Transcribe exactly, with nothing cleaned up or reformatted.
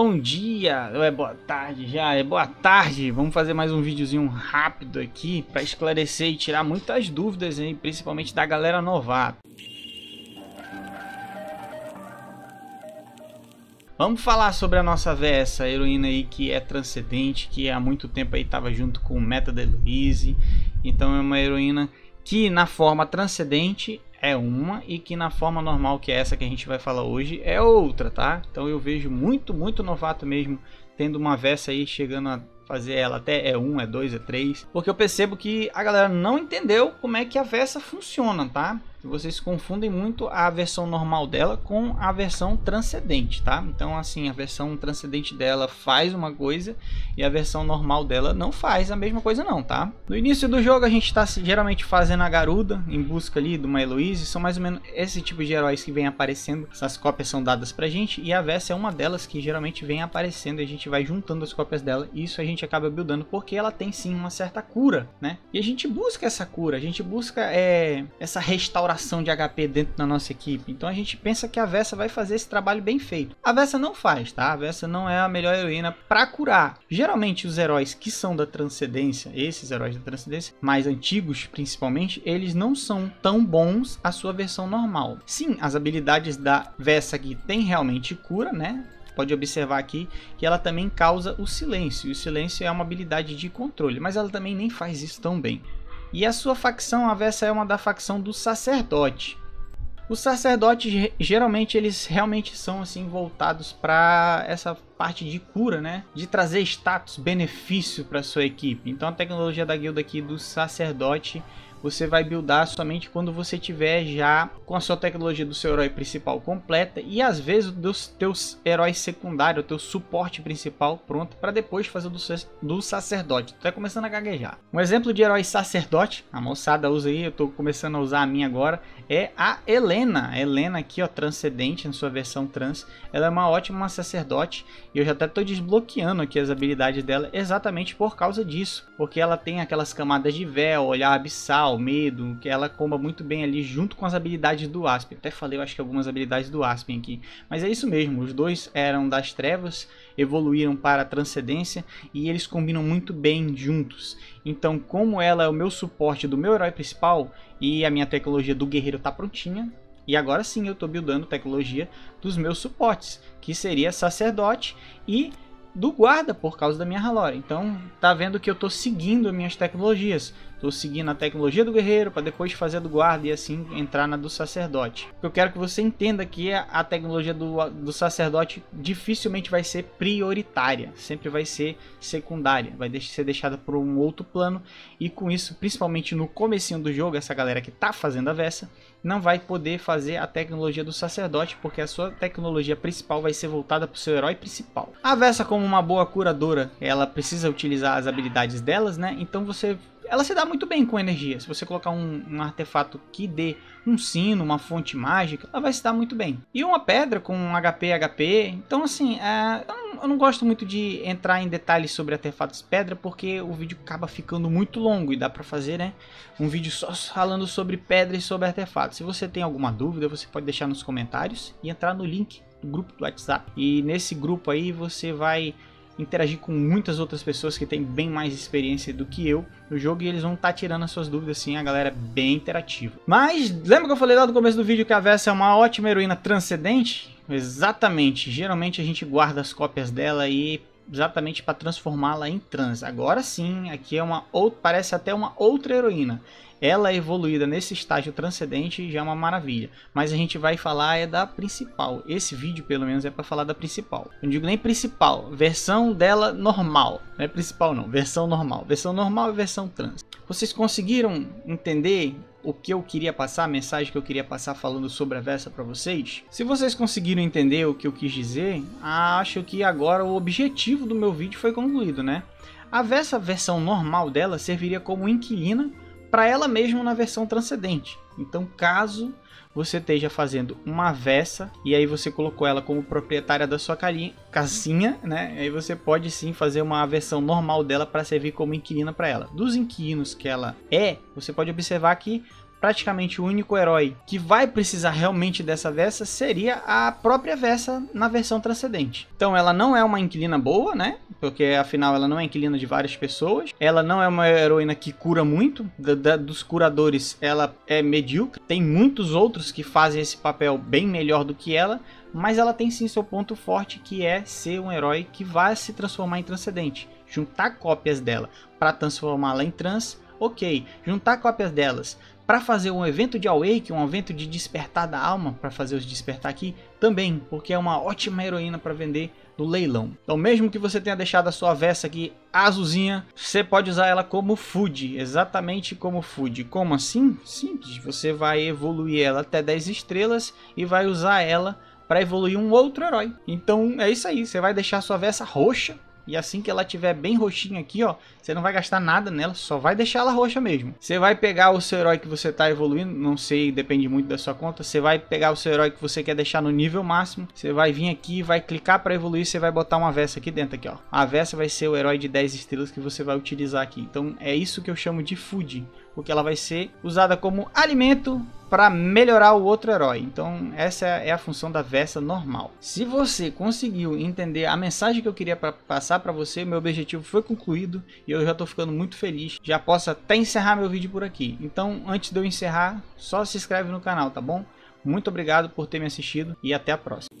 Bom dia, é boa tarde já, é boa tarde. Vamos fazer mais um videozinho rápido aqui para esclarecer e tirar muitas dúvidas, hein, principalmente da galera novata. Vamos falar sobre a nossa Vesa, a heroína aí que é transcendente, que há muito tempo aí estava junto com o Meta da Eloise. Então é uma heroína que na forma transcendente é uma e que na forma normal, que é essa que a gente vai falar hoje, é outra, tá? Então eu vejo muito, muito novato mesmo tendo uma Vesa aí, chegando a fazer ela até E um, E dois, E três, porque eu percebo que a galera não entendeu como é que a Vesa funciona, tá? Vocês confundem muito a versão normal dela com a versão transcendente, tá? Então assim, a versão transcendente dela faz uma coisa e a versão normal dela não faz a mesma coisa não, tá? No início do jogo a gente tá geralmente fazendo a Garuda em busca ali de uma Eloise. São mais ou menos esse tipo de heróis que vem aparecendo, essas cópias são dadas pra gente e a Vesa é uma delas que geralmente vem aparecendo e a gente vai juntando as cópias dela e isso a gente acaba buildando porque ela tem sim uma certa cura, né? E a gente busca essa cura, a gente busca é, essa restauração de H P dentro da nossa equipe. Então a gente pensa que a Vesa vai fazer esse trabalho bem feito. A Vesa não faz, tá? A Vesa não é a melhor heroína para curar. Geralmente os heróis que são da transcendência, esses heróis da transcendência, mais antigos principalmente, eles não são tão bons a sua versão normal. Sim, as habilidades da Vesa aqui tem realmente cura, né? Pode observar aqui que ela também causa o silêncio. E o silêncio é uma habilidade de controle, mas ela também nem faz isso tão bem. E a sua facção, a Vesa é uma da facção do sacerdote. Os sacerdotes, geralmente, eles realmente são assim voltados para essa parte de cura, né? De trazer status, benefício para sua equipe. Então a tecnologia da guilda aqui do sacerdote, você vai buildar somente quando você tiver já com a sua tecnologia do seu herói principal completa e às vezes dos teus heróis secundários, o teu suporte principal pronto para depois fazer do, do sacerdote. Tu tá começando a gaguejar. Um exemplo de herói sacerdote, a moçada usa aí, eu tô começando a usar a minha agora, é a Helena. A Helena aqui, ó, transcendente na sua versão trans, ela é uma ótima sacerdote e eu já até tô desbloqueando aqui as habilidades dela exatamente por causa disso, porque ela tem aquelas camadas de véu, olhar abissal, o medo, que ela comba muito bem ali junto com as habilidades do Aspen. Até falei, eu acho que algumas habilidades do Aspen aqui, mas é isso mesmo, os dois eram das trevas, evoluíram para a transcendência e eles combinam muito bem juntos. Então como ela é o meu suporte do meu herói principal e a minha tecnologia do guerreiro tá prontinha, e agora sim eu tô buildando tecnologia dos meus suportes, que seria sacerdote e do guarda por causa da minha Halora. Então tá vendo que eu tô seguindo as minhas tecnologias, tô seguindo a tecnologia do guerreiro para depois fazer a do guarda e assim entrar na do sacerdote. Eu quero que você entenda que a tecnologia do, do sacerdote dificilmente vai ser prioritária, sempre vai ser secundária, vai ser deixada por um outro plano e com isso, principalmente no comecinho do jogo, essa galera que tá fazendo a Vesa não vai poder fazer a tecnologia do sacerdote porque a sua tecnologia principal vai ser voltada para o seu herói principal. A Vesa, como uma boa curadora, ela precisa utilizar as habilidades delas, né? Então você... ela se dá muito bem com energia. Se você colocar um, um artefato que dê um sino, uma fonte mágica, ela vai se dar muito bem. E uma pedra com H P, H P. Então assim, é, eu, não, eu não gosto muito de entrar em detalhes sobre artefatos pedra, porque o vídeo acaba ficando muito longo e dá pra fazer, né, um vídeo só falando sobre pedra e sobre artefatos. Se você tem alguma dúvida, você pode deixar nos comentários e entrar no link do grupo do WhatsApp. E nesse grupo aí você vai interagir com muitas outras pessoas que têm bem mais experiência do que eu no jogo e eles vão estar tá tirando as suas dúvidas, assim, a galera é bem interativa. Mas lembra que eu falei lá no começo do vídeo que a Vesa é uma ótima heroína transcendente? Exatamente, geralmente a gente guarda as cópias dela e exatamente para transformá-la em trans. Agora sim, aqui é uma outra, parece até uma outra heroína. Ela evoluída nesse estágio transcendente já é uma maravilha, mas a gente vai falar é da principal. Esse vídeo pelo menos é para falar da principal. Não digo nem principal, versão dela normal. Não é principal não, versão normal. Versão normal e versão trans. Vocês conseguiram entender o que eu queria passar, a mensagem que eu queria passar falando sobre a Vesa para vocês? Se vocês conseguiram entender o que eu quis dizer, acho que agora o objetivo do meu vídeo foi concluído, né? A Vesa, a versão normal dela, serviria como inquilina para ela mesma na versão transcendente. Então caso você esteja fazendo uma Vesa e aí você colocou ela como proprietária da sua carinha, casinha, né? Aí você pode sim fazer uma versão normal dela para servir como inquilina para ela. Dos inquilinos que ela é, você pode observar que praticamente o único herói que vai precisar realmente dessa Vesa seria a própria Vesa na versão transcendente. Então ela não é uma inquilina boa, né? Porque afinal ela não é inquilina de várias pessoas. Ela não é uma heroína que cura muito. Da, da, dos curadores ela é medíocre. Tem muitos outros que fazem esse papel bem melhor do que ela. Mas ela tem sim seu ponto forte, que é ser um herói que vai se transformar em transcendente. Juntar cópias dela para transformá-la em trans, ok. Juntar cópias delas para fazer um evento de awake, um evento de despertar da alma, para fazer os despertar aqui, também, porque é uma ótima heroína para vender no leilão. Então mesmo que você tenha deixado a sua Vesa aqui azulzinha, você pode usar ela como food, exatamente como food. Como assim? Simples, você vai evoluir ela até dez estrelas e vai usar ela para evoluir um outro herói. Então é isso aí, você vai deixar a sua Vesa roxa, e assim que ela tiver bem roxinha aqui, ó, você não vai gastar nada nela, só vai deixar ela roxa mesmo. Você vai pegar o seu herói que você tá evoluindo, não sei, depende muito da sua conta. Você vai pegar o seu herói que você quer deixar no nível máximo. Você vai vir aqui, vai clicar para evoluir, você vai botar uma Vesa aqui dentro, aqui, ó. A Vesa vai ser o herói de dez estrelas que você vai utilizar aqui. Então é isso que eu chamo de food, porque ela vai ser usada como alimento para melhorar o outro herói. Então essa é a função da Vesa normal. Se você conseguiu entender a mensagem que eu queria pra passar para você, meu objetivo foi concluído e eu já estou ficando muito feliz. Já posso até encerrar meu vídeo por aqui. Então antes de eu encerrar, só se inscreve no canal, tá bom? Muito obrigado por ter me assistido e até a próxima.